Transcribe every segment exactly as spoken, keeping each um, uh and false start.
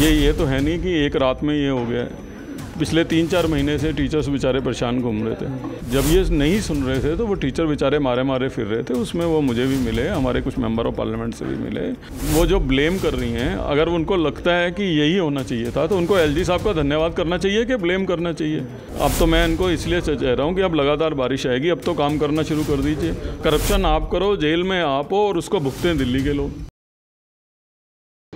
ये ये तो है नहीं कि एक रात में ये हो गया है। पिछले तीन चार महीने से टीचर्स बेचारे परेशान घूम रहे थे। जब ये नहीं सुन रहे थे तो वो टीचर बेचारे मारे मारे फिर रहे थे। उसमें वो मुझे भी मिले, हमारे कुछ मेंबर ऑफ पार्लियामेंट से भी मिले। वो जो ब्लेम कर रही हैं, अगर उनको लगता है कि यही होना चाहिए था तो उनको एलजी साहब का धन्यवाद करना चाहिए कि ब्लेम करना चाहिए। अब तो मैं इनको इसलिए कह रहा हूँ कि अब लगातार बारिश आएगी, अब तो काम करना शुरू कर दीजिए। करप्शन आप करो, जेल में आप हो और उसको भुगते हैं दिल्ली के लोग।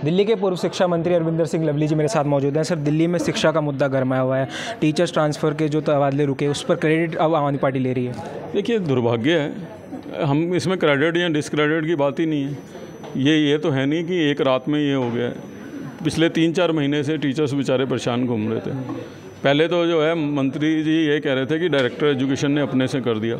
दिल्ली के पूर्व शिक्षा मंत्री अरविंदर सिंह लवली जी मेरे साथ मौजूद हैं। सर, दिल्ली में शिक्षा का मुद्दा गरमाया हुआ है, टीचर्स ट्रांसफ़र के जो तबादले रुके उस पर क्रेडिट अब आम आदमी पार्टी ले रही है। देखिए, दुर्भाग्य है, हम इसमें क्रेडिट या डिसक्रेडिट की बात ही नहीं है। ये ये तो है नहीं कि एक रात में ये हो गया है। पिछले तीन चार महीने से टीचर्स बेचारे परेशान घूम रहे थे। पहले तो जो है मंत्री जी ये कह रहे थे कि डायरेक्टर एजुकेशन ने अपने से कर दिया।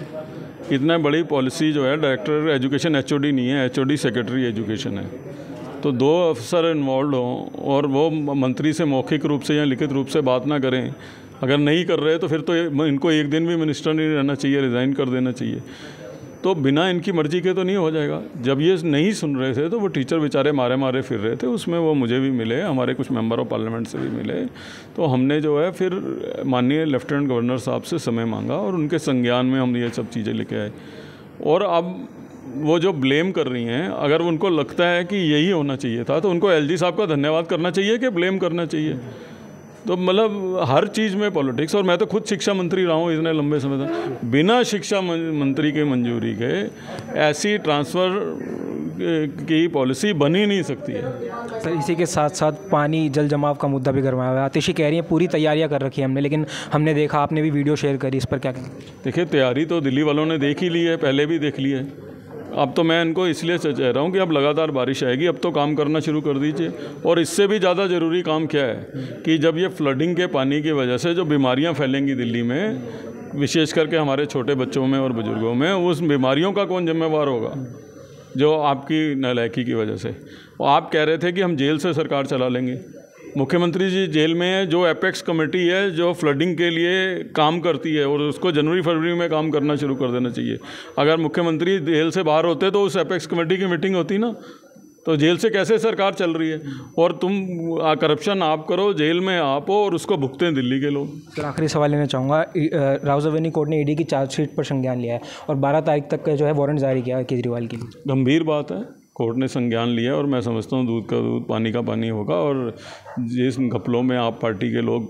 इतना बड़ी पॉलिसी जो है, director education H O D नहीं है, H O D secretary education है। तो दो अफसर इन्वॉल्व हों और वो मंत्री से मौखिक रूप से या लिखित रूप से बात ना करें। अगर नहीं कर रहे तो फिर तो इनको एक दिन भी मिनिस्टर नहीं रहना चाहिए, रिज़ाइन कर देना चाहिए। तो बिना इनकी मर्जी के तो नहीं हो जाएगा। जब ये नहीं सुन रहे थे तो वो टीचर बेचारे मारे मारे फिर रहे थे। उसमें वो मुझे भी मिले, हमारे कुछ मेंबर ऑफ पार्लियामेंट से भी मिले। तो हमने जो है फिर माननीय लेफ्टिनेंट गवर्नर साहब से समय मांगा और उनके संज्ञान में हम ये सब चीज़ें लेके आए। और अब वो जो ब्लेम कर रही हैं, अगर उनको लगता है कि यही होना चाहिए था तो उनको एलजी साहब का धन्यवाद करना चाहिए कि ब्लेम करना चाहिए। तो मतलब हर चीज़ में पॉलिटिक्स। और मैं तो खुद शिक्षा मंत्री रहा हूँ इतने लंबे समय तक, बिना शिक्षा मंत्री के मंजूरी के ऐसी ट्रांसफ़र की पॉलिसी बन ही नहीं सकती है। सर, इसी के साथ साथ पानी जल जमाव का मुद्दा भी गरमाया हुआ है। आतिशी कह रही है पूरी तैयारियां कर रखी है हमने, लेकिन हमने देखा आपने भी वीडियो शेयर करी, इस पर क्या कहें? देखिए, तैयारी तो दिल्ली वालों ने देख ही ली है, पहले भी देख ली है। अब तो मैं इनको इसलिए कह रहा हूँ कि अब लगातार बारिश आएगी, अब तो काम करना शुरू कर दीजिए। और इससे भी ज़्यादा ज़रूरी काम क्या है कि जब ये फ्लडिंग के पानी की वजह से जो बीमारियाँ फैलेंगी दिल्ली में, विशेष करके हमारे छोटे बच्चों में और बुज़ुर्गों में, उस बीमारियों का कौन जिम्मेवार होगा जो आपकी नालायकी की वजह से? और आप कह रहे थे कि हम जेल से सरकार चला लेंगे। मुख्यमंत्री जी जेल में है। जो एपेक्स कमेटी है जो फ्लडिंग के लिए काम करती है, और उसको जनवरी फरवरी में काम करना शुरू कर देना चाहिए। अगर मुख्यमंत्री जेल से बाहर होते तो उस एपेक्स कमेटी की मीटिंग होती ना। तो जेल से कैसे सरकार चल रही है? और तुम करप्शन आप करो, जेल में आप हो और उसको भुगते हैं दिल्ली के लोग। सर, आखिरी सवाल लेना चाहूँगा। राउजा वेनी कोर्ट ने ईडी की चार्जशीट पर संज्ञान लिया है और बारह तारीख तक का जो है वारंट जारी किया है केजरीवाल के लिए। गंभीर बात है, कोर्ट ने संज्ञान लिया और मैं समझता हूँ दूध का दूध पानी का पानी होगा। और जिस घपलों में आप पार्टी के लोग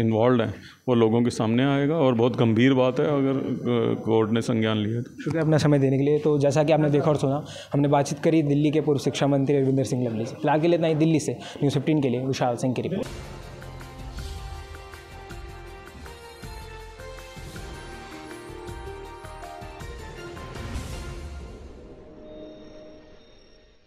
इन्वॉल्व हैं वो लोगों के सामने आएगा और बहुत गंभीर बात है अगर कोर्ट ने संज्ञान लिया तो। शुक्रिया अपना समय देने के लिए। तो जैसा कि आपने देखा और सुना, हमने बातचीत करी दिल्ली के पूर्व शिक्षा मंत्री अरविंदर सिंह लवली से। फिलहाल के लिए इतना ही। दिल्ली से न्यूज़ फिफ्टीन के लिए विशाल सिंह की रिपोर्ट।